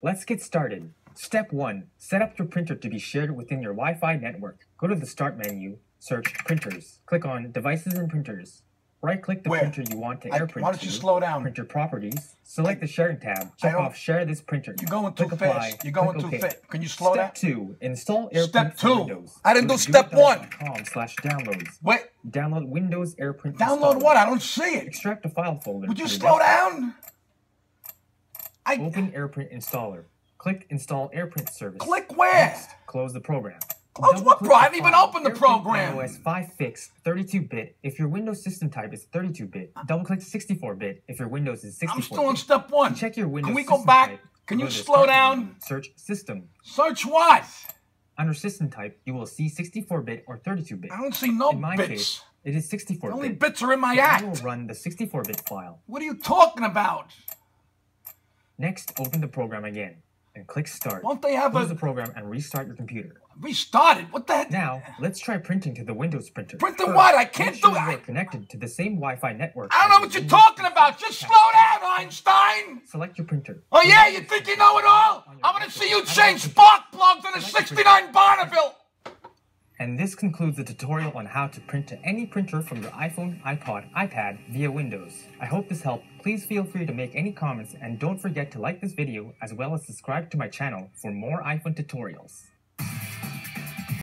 Let's get started. Step 1. Set up your printer to be shared within your Wi-Fi network. Go to the Start menu, search Printers. Click on Devices and Printers. Right-click the printer you want to AirPrint to. Why don't you slow down? Printer Properties. Select the Sharing tab. Check off Share this printer. You're going too fast. You're going too fast. Can you slow down? Step 2. Install AirPrint for Windows. I didn't do Step 1. .com/downloads. Wait. Download Windows AirPrint. Download what? I don't see it. Extract the file folder. Would you slow down? Open AirPrint installer. Click Install AirPrint Service. Click where? Next, close the program. Close what, bro? I didn't even open the program. iOS 5 fix 32-bit if your Windows system type is 32-bit. Double-click 64-bit if your Windows is 64-bit. I'm still on Step 1. Check your Windows. Can we go back? Type. Can you slow down? Menu. Search System. Search what? Under System Type, you will see 64-bit or 32-bit. I don't see no bits. In my case, it is 64-bit. The only bits are in my act. I will run the 64-bit file. What are you talking about? Next, open the program again and click Start. Won't they have Close the program and restart your computer. Restart it? What the heck? Now, let's try printing to the Windows printer. Print the what? I can't do it. You're connected to the same Wi-Fi network. I don't know what you're talking about. Just slow down, Einstein. Select your printer. Oh, yeah? You think you know it all? I'm going to see you change spark plugs on a 69 Bonneville. And this concludes the tutorial on how to print to any printer from your iPhone, iPod, iPad via Windows. I hope this helped. Please feel free to make any comments and don't forget to like this video as well as subscribe to my channel for more iPhone tutorials.